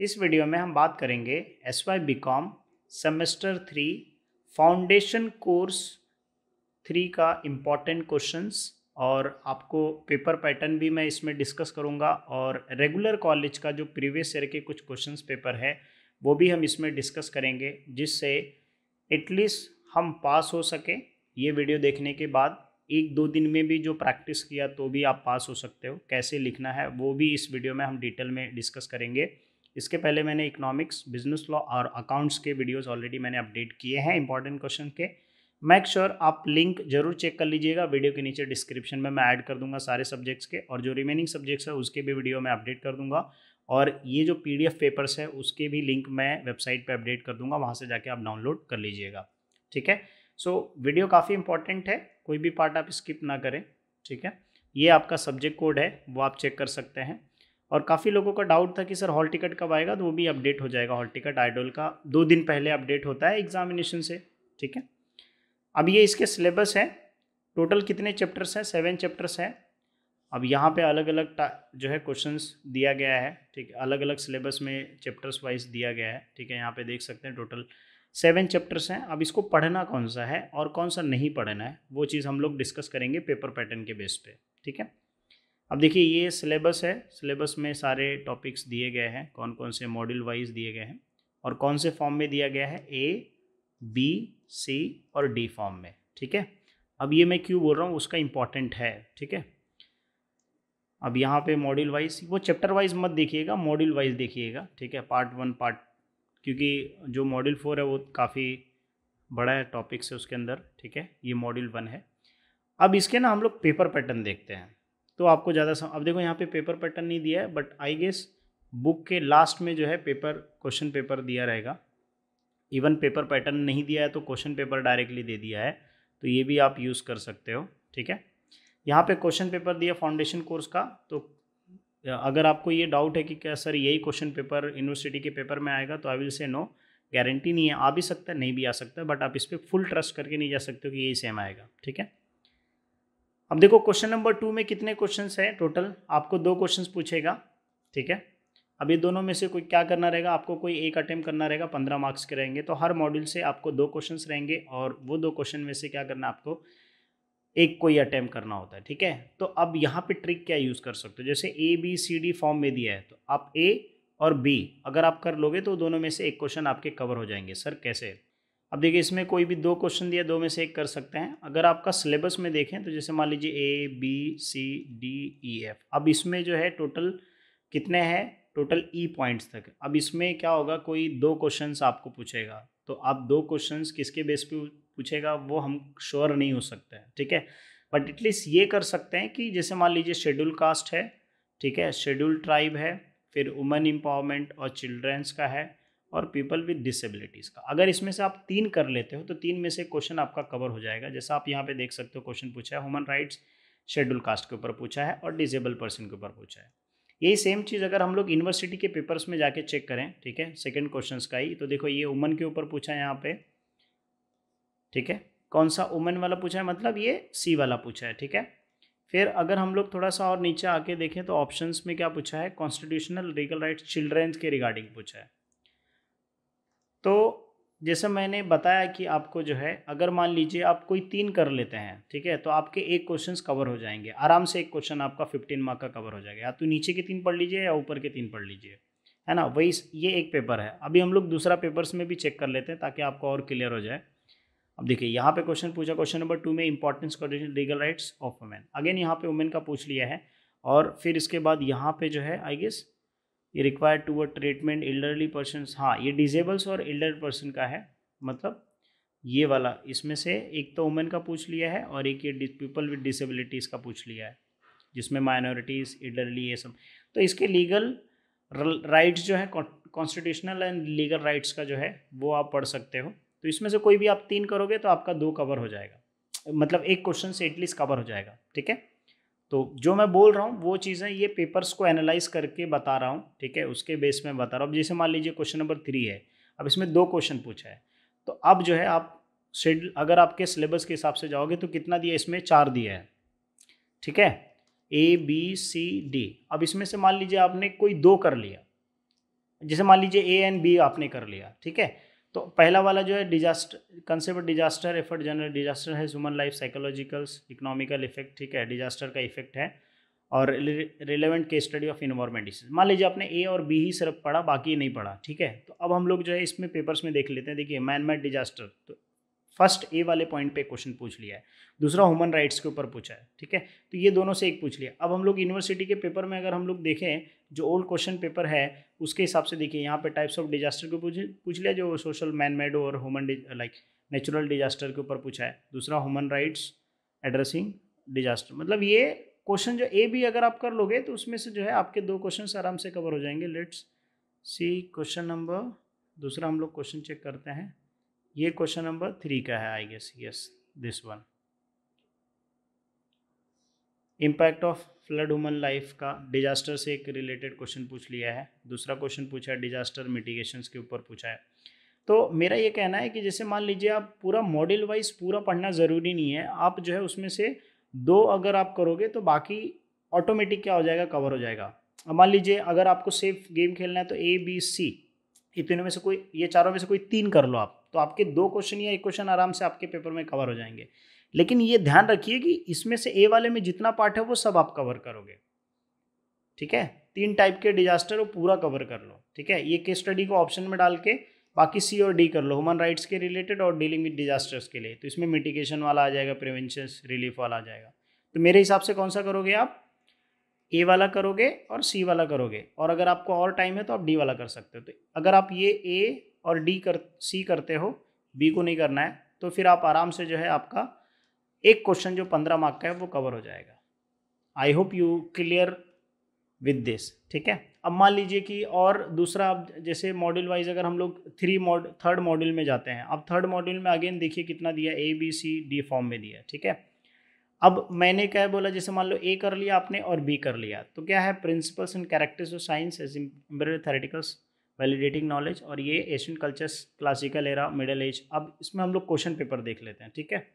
इस वीडियो में हम बात करेंगे SYBCOM सेमेस्टर 3 फाउंडेशन कोर्स 3 का इम्पॉर्टेंट क्वेश्चंस, और आपको पेपर पैटर्न भी मैं इसमें डिस्कस करूंगा और रेगुलर कॉलेज का जो प्रीवियस ईयर के कुछ क्वेश्चंस पेपर है वो भी हम इसमें डिस्कस करेंगे, जिससे एटलीस्ट हम पास हो सके। ये वीडियो देखने के बाद एक दो दिन में भी जो प्रैक्टिस किया तो भी आप पास हो सकते हो। कैसे लिखना है वो भी इस वीडियो में हम डिटेल में डिस्कस करेंगे। इसके पहले मैंने इकोनॉमिक्स, बिजनेस लॉ और अकाउंट्स के वीडियोस ऑलरेडी मैंने अपडेट किए हैं इंपॉर्टेंट क्वेश्चन के। मेक श्योर आप लिंक जरूर चेक कर लीजिएगा, वीडियो के नीचे डिस्क्रिप्शन में मैं ऐड कर दूंगा सारे सब्जेक्ट्स के, और जो रिमेनिंग सब्जेक्ट्स है उसके भी वीडियो में अपडेट कर दूंगा, और ये जो PDF पेपर्स है उसके भी लिंक मैं वेबसाइट पर अपडेट कर दूंगा, वहाँ से जाके आप डाउनलोड कर लीजिएगा। ठीक है, सो वीडियो काफ़ी इंपॉर्टेंट है, कोई भी पार्ट आप स्किप ना करें। ठीक है, ये आपका सब्जेक्ट कोड है, वो आप चेक कर सकते हैं। और काफ़ी लोगों का डाउट था कि सर हॉल टिकट कब आएगा, तो वो भी अपडेट हो जाएगा। हॉल टिकट आइडोल का 2 दिन पहले अपडेट होता है एग्जामिनेशन से। ठीक है, अब ये इसके सिलेबस है। टोटल कितने चैप्टर्स हैं? 7 चैप्टर्स हैं। अब यहाँ पे अलग अलग जो है क्वेश्चंस दिया गया है। ठीक है, अलग अलग सिलेबस में चैप्टर्स वाइज दिया गया है। ठीक है, यहाँ पे देख सकते हैं टोटल 7 चैप्टर्स हैं। अब इसको पढ़ना कौन सा है और कौन सा नहीं पढ़ना है वो चीज़ हम लोग डिस्कस करेंगे पेपर पैटर्न के बेस पे। ठीक है, अब देखिए ये सिलेबस है। सिलेबस में सारे टॉपिक्स दिए गए हैं, कौन कौन से मॉड्यूल वाइज दिए गए हैं और कौन से फॉर्म में दिया गया है, A, B, C और D फॉर्म में। ठीक है, अब ये मैं क्यों बोल रहा हूँ, उसका इम्पॉर्टेंट है। ठीक है, अब यहाँ पे मॉड्यूल वाइज, वो चैप्टर वाइज मत देखिएगा, मॉड्यूल वाइज देखिएगा। ठीक है, पार्ट 1 क्योंकि जो मॉड्यूल 4 है वो काफ़ी बड़ा है टॉपिक्स है उसके अंदर। ठीक है, ये मॉड्यूल 1 है। अब इसके ना हम लोग पेपर पैटर्न देखते हैं तो आपको ज़्यादा अब देखो यहाँ पे पेपर पैटर्न नहीं दिया है, बट आई गेस बुक के लास्ट में जो है पेपर क्वेश्चन पेपर दिया रहेगा। इवन पेपर पैटर्न नहीं दिया है तो क्वेश्चन पेपर डायरेक्टली दे दिया है, तो ये भी आप यूज़ कर सकते हो। ठीक है, यहाँ पे क्वेश्चन पेपर दिया फाउंडेशन कोर्स का, तो अगर आपको ये डाउट है कि क्या सर यही क्वेश्चन पेपर यूनिवर्सिटी के पेपर में आएगा, तो I will say no, guarantee नहीं है, आ भी सकता है नहीं भी आ सकता, बट आप इस पर फुल ट्रस्ट करके नहीं जा सकते हो कि यही सेम आएगा। ठीक है, अब देखो क्वेश्चन नंबर 2 में कितने क्वेश्चंस हैं टोटल, आपको 2 क्वेश्चंस पूछेगा। ठीक है, अब ये दोनों में से कोई क्या करना रहेगा, आपको कोई एक अटेम्प्ट करना रहेगा, 15 मार्क्स के रहेंगे, तो हर मॉड्यूल से आपको 2 क्वेश्चंस रहेंगे और वो 2 क्वेश्चन में से क्या करना, आपको एक कोई अटेम्प्ट करना होता है। ठीक है, तो अब यहाँ पे ट्रिक क्या यूज़ कर सकते हो, जैसे A, B, C, D form में दिया है, तो आप A और B अगर आप कर लोगे तो दोनों में से एक क्वेश्चन आपके कवर हो जाएंगे। सर कैसे? अब देखिए इसमें कोई भी 2 क्वेश्चन दिया, 2 में से 1 कर सकते हैं। अगर आपका सिलेबस में देखें तो जैसे मान लीजिए A, B, C, D, E, F, अब इसमें जो है टोटल कितने हैं, टोटल E पॉइंट्स तक। अब इसमें क्या होगा, कोई 2 क्वेश्चंस आपको पूछेगा, तो आप 2 क्वेश्चंस किसके बेस पे पूछेगा वो हम श्योर नहीं हो सकते हैं। ठीक है, बट एटलीस्ट ये कर सकते हैं कि जैसे मान लीजिए शेड्यूल कास्ट है, ठीक है, शेड्यूल ट्राइब है, फिर वुमेन एम्पावरमेंट और चिल्ड्रेंस का है और पीपल विद डिसेबिलिटीज़ का। अगर इसमें से आप 3 कर लेते हो तो 3 में से क्वेश्चन आपका कवर हो जाएगा। जैसा आप यहाँ पे देख सकते हो, क्वेश्चन पूछा है ह्यूमन राइट्स, शेड्यूल कास्ट के ऊपर पूछा है और डिजेबल पर्सन के ऊपर पूछा है। यही सेम चीज़ अगर हम लोग यूनिवर्सिटी के पेपर्स में जाके चेक करें, ठीक है, 2nd क्वेश्चन का ही, तो देखो ये वुमन के ऊपर पूछा है यहाँ पे। ठीक है, कौन सा वुमेन वाला पूछा है, मतलब ये C वाला पूछा है। ठीक है, फिर अगर हम लोग थोड़ा सा और नीचे आके देखें तो ऑप्शंस में क्या पूछा है, कॉन्स्टिट्यूशनल लीगल राइट्स चिल्ड्रेंस के रिगार्डिंग पूछा है। तो जैसे मैंने बताया कि आपको जो है अगर मान लीजिए आप कोई 3 कर लेते हैं, ठीक है, तो आपके 1 क्वेश्चन कवर हो जाएंगे आराम से। 1 क्वेश्चन आपका 15 मार्क का कवर हो जाएगा, या तो नीचे के 3 पढ़ लीजिए या ऊपर के 3 पढ़ लीजिए, है ना। वही ये एक पेपर है, अभी हम लोग दूसरा पेपर्स में भी चेक कर लेते हैं ताकि आपको और क्लियर हो जाए। अब देखिए यहाँ पे क्वेश्चन पूछा क्वेश्चन नंबर 2 में importance constitutional legal rights of women, again यहाँ पे वुमेन का पूछ लिया है। और फिर इसके बाद यहाँ पे जो है आई गेस ये required to a treatment elderly person, हाँ ये डिजेबल्स और एल्डर पर्सन का है, मतलब ये वाला। इसमें से एक तो वुमेन का पूछ लिया है और एक ये पीपल विद डिसेबिलिटीज़ का पूछ लिया है, जिसमें माइनॉरिटीज़ एल्डरली ये सब। तो इसके लीगल राइट्स जो है कॉन्स्टिट्यूशनल एंड लीगल राइट्स का जो है वो आप पढ़ सकते हो। तो इसमें से कोई भी आप 3 करोगे तो आपका 2 कवर हो जाएगा, मतलब 1 क्वेश्चन से एटलीस्ट कवर हो जाएगा। ठीक है, तो जो मैं बोल रहा हूँ वो चीज़ें ये पेपर्स को एनालाइज करके बता रहा हूँ, ठीक है, उसके बेस में बता रहा हूँ। अब जैसे मान लीजिए क्वेश्चन नंबर 3 है, अब इसमें 2 क्वेश्चन पूछा है, तो अब जो है आप शेड्यूल अगर आपके सिलेबस के हिसाब से जाओगे तो कितना दिया, इसमें 4 दिया है। ठीक है, A, B, C, D, अब इसमें से मान लीजिए आपने कोई 2 कर लिया, जैसे मान लीजिए ए एंड बी आपने कर लिया, ठीक है। तो पहला वाला जो है disaster concept, disaster effort general disaster है human life, psychologicals, economical effect, ठीक है, डिजास्टर का इफेक्ट है, और relevant case study of environment disease. मान लीजिए आपने ए और बी ही सिर्फ पढ़ा, बाकी नहीं पढ़ा, ठीक है। तो अब हम लोग जो है इसमें पेपर्स में देख लेते हैं। देखिए मैन मेड डिजास्टर, तो फर्स्ट ए वाले पॉइंट पे क्वेश्चन पूछ लिया है, दूसरा ह्यूमन राइट्स के ऊपर पूछा है, ठीक है। तो ये दोनों से एक पूछ लिया। अब हम लोग यूनिवर्सिटी के पेपर में अगर हम लोग देखें जो ओल्ड क्वेश्चन पेपर है उसके हिसाब से देखिए, यहाँ पे टाइप्स ऑफ डिजास्टर को पूछ लिया जो सोशल मैन मेड और ह्यूमन लाइक नेचुरल डिजास्टर के ऊपर पूछा है, दूसरा ह्यूमन राइट्स एड्रेसिंग डिजास्टर। मतलब ये क्वेश्चन जो ए भी अगर आप कर लोगे तो उसमें से जो है आपके दो क्वेश्चन आराम से कवर हो जाएंगे। लेट्स सी क्वेश्चन नंबर, दूसरा हम लोग क्वेश्चन चेक करते हैं, ये क्वेश्चन नंबर 3 का है I guess, yes this one, impact of flood human life का डिजास्टर से एक रिलेटेड क्वेश्चन पूछ लिया है, दूसरा क्वेश्चन पूछा है डिजास्टर मिटिगेशन के ऊपर पूछा है। तो मेरा ये कहना है कि जैसे मान लीजिए आप पूरा मॉडल वाइज पूरा पढ़ना ज़रूरी नहीं है, आप जो है उसमें से दो अगर आप करोगे तो बाकी ऑटोमेटिक क्या हो जाएगा, कवर हो जाएगा। अब मान लीजिए अगर आपको सेफ गेम खेलना है तो ए बी सी इतनों में से कोई, ये चारों में से कोई तीन कर लो आप, तो आपके दो क्वेश्चन या एक क्वेश्चन आराम से आपके पेपर में कवर हो जाएंगे। लेकिन ये ध्यान रखिए कि इसमें से ए वाले में जितना पार्ट है वो सब आप कवर करोगे, ठीक है। 3 टाइप के डिजास्टर वो पूरा कवर कर लो, ठीक है। ये केस स्टडी को ऑप्शन में डाल के बाकी सी और डी कर लो, ह्यूमन राइट्स के रिलेटेड और डीलिंग विद डिजास्टर्स के लिए। तो इसमें मिटिगेशन वाला आ जाएगा, प्रिवेंशन रिलीफ वाला आ जाएगा। तो मेरे हिसाब से कौन सा करोगे आप, ए वाला करोगे और सी वाला करोगे, और अगर आपको और टाइम है तो आप डी वाला कर सकते हो। तो अगर आप ये ए और डी कर सी करते हो, बी को नहीं करना है, तो फिर आप आराम से जो है आपका एक क्वेश्चन जो 15 मार्क का है वो कवर हो जाएगा। I hope you clear with this, ठीक है। अब मान लीजिए कि और दूसरा आप जैसे मॉड्यूल वाइज अगर हम लोग थर्ड मॉड्यूल में जाते हैं, अब थर्ड मॉड्यूल में अगेन देखिए कितना दिया, A B C D form में दिया, ठीक है। अब मैंने क्या बोला, जैसे मान लो ए कर लिया आपने और बी कर लिया, तो क्या है principles and characters of science as embedded theoreticals validating knowledge, और ये Asian cultures, classical era, middle age. अब इसमें हम लोग क्वेश्चन पेपर देख लेते हैं, ठीक है।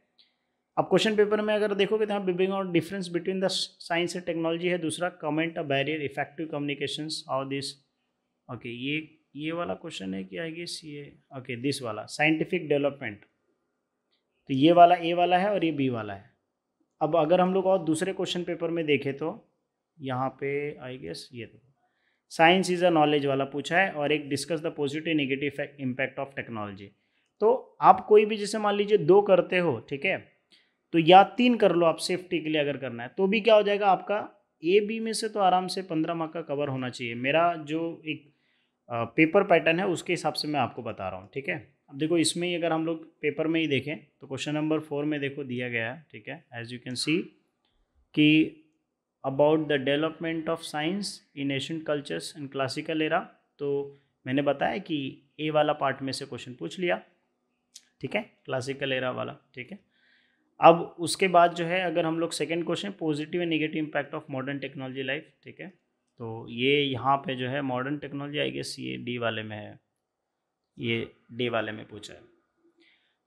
अब क्वेश्चन पेपर में अगर देखोगे तो यहाँ bring out difference between the science and technology है, दूसरा comment a barrier effective communications और दिस, ओके ये वाला क्वेश्चन है कि आई गेस ये, ओके दिस वाला साइंटिफिक डेवलपमेंट, तो ये वाला ए वाला है और ये बी वाला है। अब अगर हम लोग और दूसरे क्वेश्चन पेपर में देखें तो यहाँ पे आई गेस ये तो साइंस इज़ अ नॉलेज वाला पूछा है, और एक discuss the positive negative impact of technology. तो आप कोई भी जैसे मान लीजिए दो करते हो, ठीक है, तो या 3 कर लो आप सेफ्टी के लिए अगर करना है, तो भी क्या हो जाएगा आपका ए बी में से तो आराम से 15 मार्क का कवर होना चाहिए। मेरा जो एक पेपर पैटर्न है उसके हिसाब से मैं आपको बता रहा हूँ, ठीक है। अब देखो इसमें ही अगर हम लोग पेपर में ही देखें तो क्वेश्चन नंबर 4 में देखो दिया गया है, ठीक है, एज यू कैन सी कि about the development of science in Asian cultures and classical era, तो मैंने बताया कि ए वाला पार्ट में से क्वेश्चन पूछ लिया, ठीक है, क्लासिकल एरा वाला, ठीक है। अब उसके बाद जो है अगर हम लोग second question positive and negative impact of modern technology life, ठीक है, तो ये यहाँ पे जो है मॉडर्न टेक्नोलॉजी आई गेस ये डी वाले में है, ये डे वाले में पूछा है।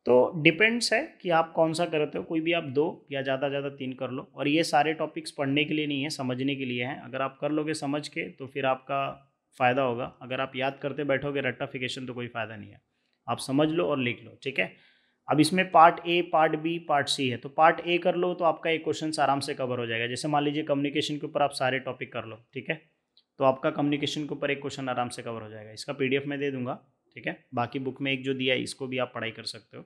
तो डिपेंड्स है कि आप कौन सा करते हो, कोई भी आप 2 या ज़्यादा 3 कर लो, और ये सारे टॉपिक्स पढ़ने के लिए नहीं है, समझने के लिए हैं। अगर आप कर लोगे समझ के तो फिर आपका फ़ायदा होगा, अगर आप याद करते बैठोगे रट्टाफिकेशन तो कोई फ़ायदा नहीं है। आप समझ लो और लिख लो, ठीक है। अब इसमें part A, part B, part C है, तो पार्ट ए कर लो तो आपका एक क्वेश्चन आराम से कवर हो जाएगा। जैसे मान लीजिए कम्युनिकेशन के ऊपर आप सारे टॉपिक कर लो, ठीक है, तो आपका कम्युनिकेशन के ऊपर एक क्वेश्चन आराम से कवर हो जाएगा। इसका PDF मैं दे दूँगा, ठीक है। बाकी बुक में एक जो दिया है इसको भी आप पढ़ाई कर सकते हो।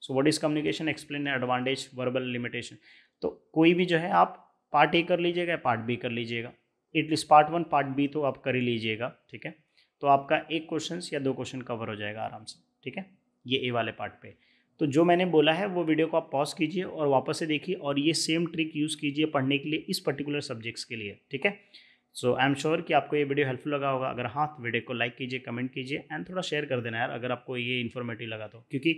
So what is communication, explain advantage, verbal limitation. तो कोई भी जो है आप पार्ट ए कर लीजिएगा, पार्ट बी कर लीजिएगा, एटलीस्ट पार्ट 1 पार्ट बी तो आप कर ही लीजिएगा, ठीक है। तो आपका एक क्वेश्चन या 2 क्वेश्चन कवर हो जाएगा आराम से, ठीक है, ये ए वाले पार्ट पे। तो जो मैंने बोला है वो वीडियो को आप पॉज कीजिए और वापस से देखिए, और ये सेम ट्रिक यूज़ कीजिए पढ़ने के लिए इस पर्टिकुलर सब्जेक्ट्स के लिए, ठीक है। सो आई एम श्योर कि आपको ये वीडियो हेल्पफुल लगा होगा। अगर हाँ तो वीडियो को लाइक कीजिए, कमेंट कीजिए, एंड थोड़ा शेयर कर देना यार अगर आपको ये इन्फॉर्मेटिव लगा तो, क्योंकि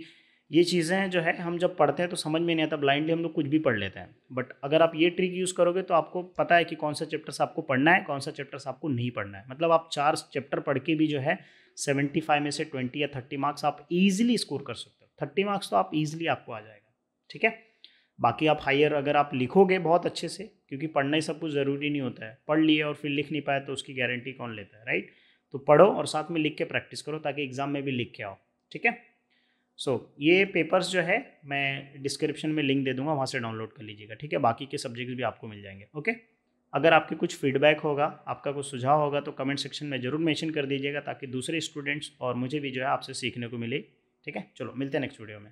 ये चीज़ें हैं जो है हम जब पढ़ते हैं तो समझ में नहीं आता, ब्लाइंडली हम लोग कुछ भी पढ़ लेते हैं, बट अगर आप ये ट्रिक यूज़ करोगे तो आपको पता है कि कौन सा चैप्टर्स आपको पढ़ना है, कौन सा चैप्टर्स आपको नहीं पढ़ना है। मतलब आप 4 चैप्टर पढ़ के भी जो है 75 में से 20 या 30 मार्क्स आप ईजिली स्कोर कर सकते हो। 30 मार्क्स तो आप ईजिली आपको आ जाएगा, ठीक है। बाकी आप हायर अगर आप लिखोगे बहुत अच्छे से, क्योंकि पढ़ना ही सब कुछ ज़रूरी नहीं होता है, पढ़ लिए और फिर लिख नहीं पाए तो उसकी गारंटी कौन लेता है, राइट। तो पढ़ो और साथ में लिख के प्रैक्टिस करो ताकि एग्जाम में भी लिख के आओ, ठीक है। सो ये पेपर्स जो है मैं डिस्क्रिप्शन में लिंक दे दूंगा, वहाँ से डाउनलोड कर लीजिएगा, ठीक है। बाकी के सब्जेक्ट्स भी आपको मिल जाएंगे, ओके। अगर आपके कुछ फीडबैक होगा, आपका कुछ सुझाव होगा तो कमेंट सेक्शन में ज़रूर मेंशन कर दीजिएगा ताकि दूसरे स्टूडेंट्स और मुझे भी जो है आपसे सीखने को मिले, ठीक है। चलो मिलते हैं नेक्स्ट वीडियो में।